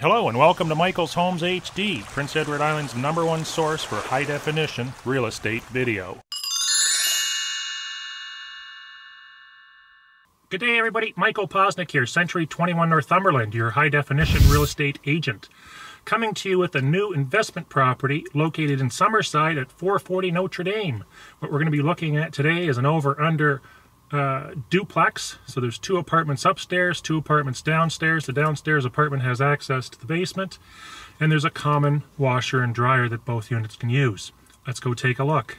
Hello and welcome to Michael's Homes HD, Prince Edward Island's #1 source for high-definition real estate video. Good day everybody, Michael Poczynek here, Century 21 Northumberland, your high-definition real estate agent. Coming to you with a new investment property located in Summerside at 440 Notre Dame. What we're going to be looking at today is an over-under duplex. So there's 2 apartments upstairs, 2 apartments downstairs. The downstairs apartment has access to the basement, and there's a common washer and dryer that both units can use. Let's go take a look.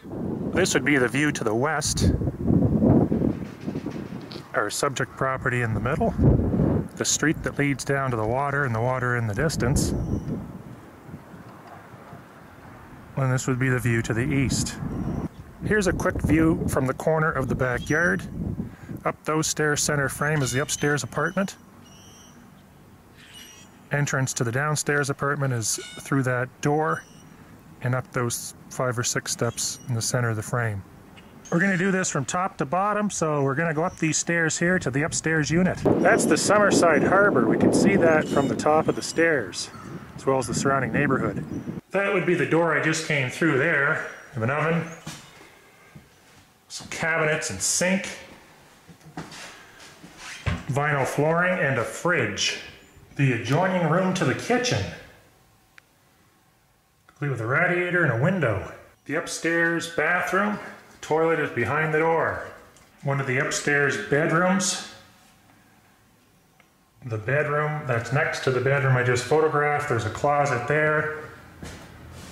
This would be the view to the west. Our subject property in the middle. The street that leads down to the water and the water in the distance. And this would be the view to the east. Here's a quick view from the corner of the backyard. Up those stairs, center frame, is the upstairs apartment. Entrance to the downstairs apartment is through that door and up those 5 or 6 steps in the center of the frame. We're going to do this from top to bottom, so we're going to go up these stairs here to the upstairs unit. That's the Summerside Harbor. We can see that from the top of the stairs, as well as the surrounding neighborhood. That would be the door I just came through there. I have an oven, some cabinets and sink, vinyl flooring and a fridge. The adjoining room to the kitchen, complete with a radiator and a window. The upstairs bathroom, the toilet is behind the door. One of the upstairs bedrooms, the bedroom that's next to the bedroom I just photographed, there's a closet there,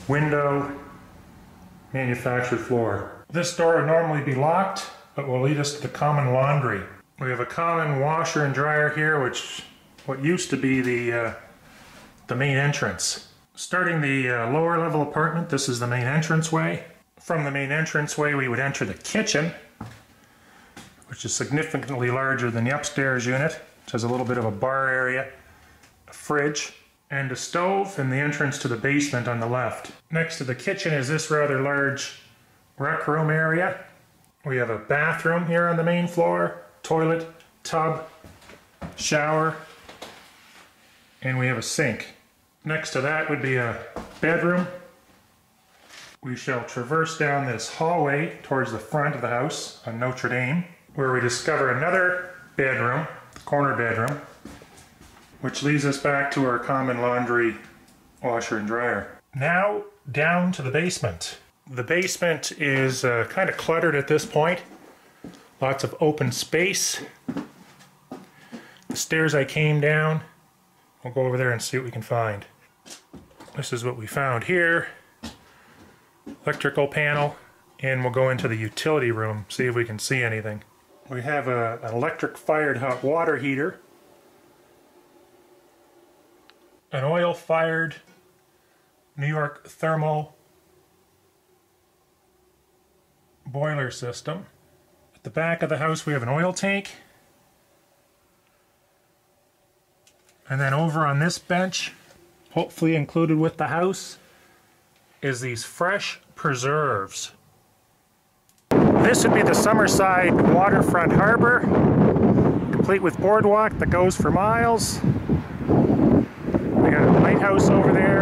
window, manufactured floor. This door would normally be locked, but will lead us to the common laundry. We have a common washer and dryer here, which what used to be the main entrance. Starting the lower level apartment, this is the main entranceway. From the main entranceway, we would enter the kitchen, which is significantly larger than the upstairs unit, which has a little bit of a bar area, a fridge, and a stove, and the entrance to the basement on the left. Next to the kitchen is this rather large rec room area. We have a bathroom here on the main floor, toilet, tub, shower, and we have a sink. Next to that would be a bedroom. We shall traverse down this hallway towards the front of the house on Notre Dame, where we discover another bedroom, the corner bedroom, which leads us back to our common laundry, washer and dryer. Now down to the basement. The basement is kind of cluttered at this point. Lots of open space. The stairs I came down. We'll go over there and see what we can find. This is what we found here. Electrical panel. And we'll go into the utility room, see if we can see anything. We have an electric-fired hot water heater. An oil-fired New York thermal boiler system. At the back of the house we have an oil tank, and then over on this bench, hopefully included with the house, is these fresh preserves. This would be the Summerside waterfront harbor, complete with boardwalk that goes for miles. We got a lighthouse over there.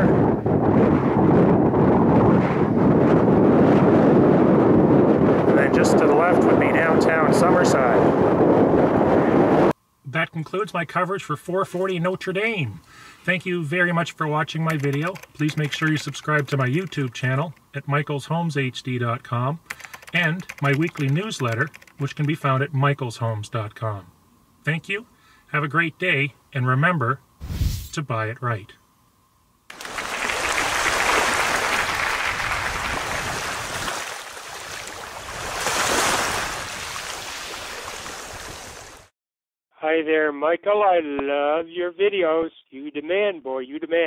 Just to the left would be downtown Summerside. That concludes my coverage for 440 Notre Dame. Thank you very much for watching my video. Please make sure you subscribe to my YouTube channel at michaelshomeshd.com and my weekly newsletter, which can be found at michaelshomes.com. Thank you, have a great day, and remember to buy it right. Hi there, Michael. I love your videos. You demand, boy. You demand.